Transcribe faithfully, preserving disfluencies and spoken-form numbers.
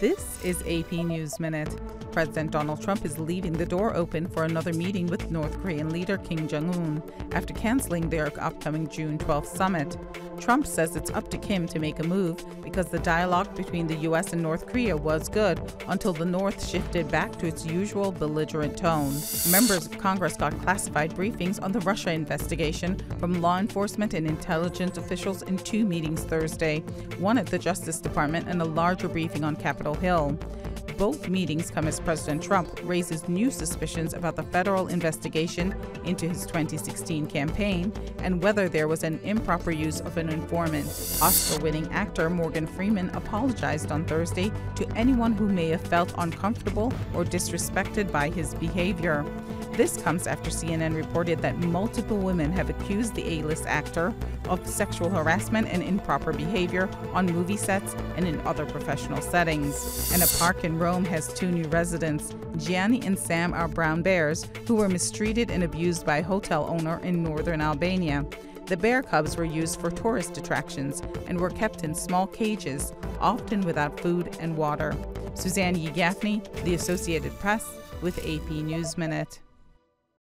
This is A P News Minute. President Donald Trump is leaving the door open for another meeting with North Korean leader Kim Jong-un after canceling their upcoming June twelfth summit. Trump says it's up to Kim to make a move because the dialogue between the U S and North Korea was good until the North shifted back to its usual belligerent tone. Members of Congress got classified briefings on the Russia investigation from law enforcement and intelligence officials in two meetings Thursday, one at the Justice Department and a larger briefing on Capitol Hill. Both meetings come as President Trump raises new suspicions about the federal investigation into his twenty sixteen campaign and whether there was an improper use of an informant. Oscar-winning actor Morgan Freeman apologized on Thursday to anyone who may have felt uncomfortable or disrespected by his behavior. This comes after C N N reported that multiple women have accused the A-list actor of sexual harassment and improper behavior on movie sets and in other professional settings. And a park in Rome has two new residents. Gianni and Sam are brown bears who were mistreated and abused by a hotel owner in northern Albania. The bear cubs were used for tourist attractions and were kept in small cages, often without food and water. Suzanne Yegafni, The Associated Press, with A P News Minute.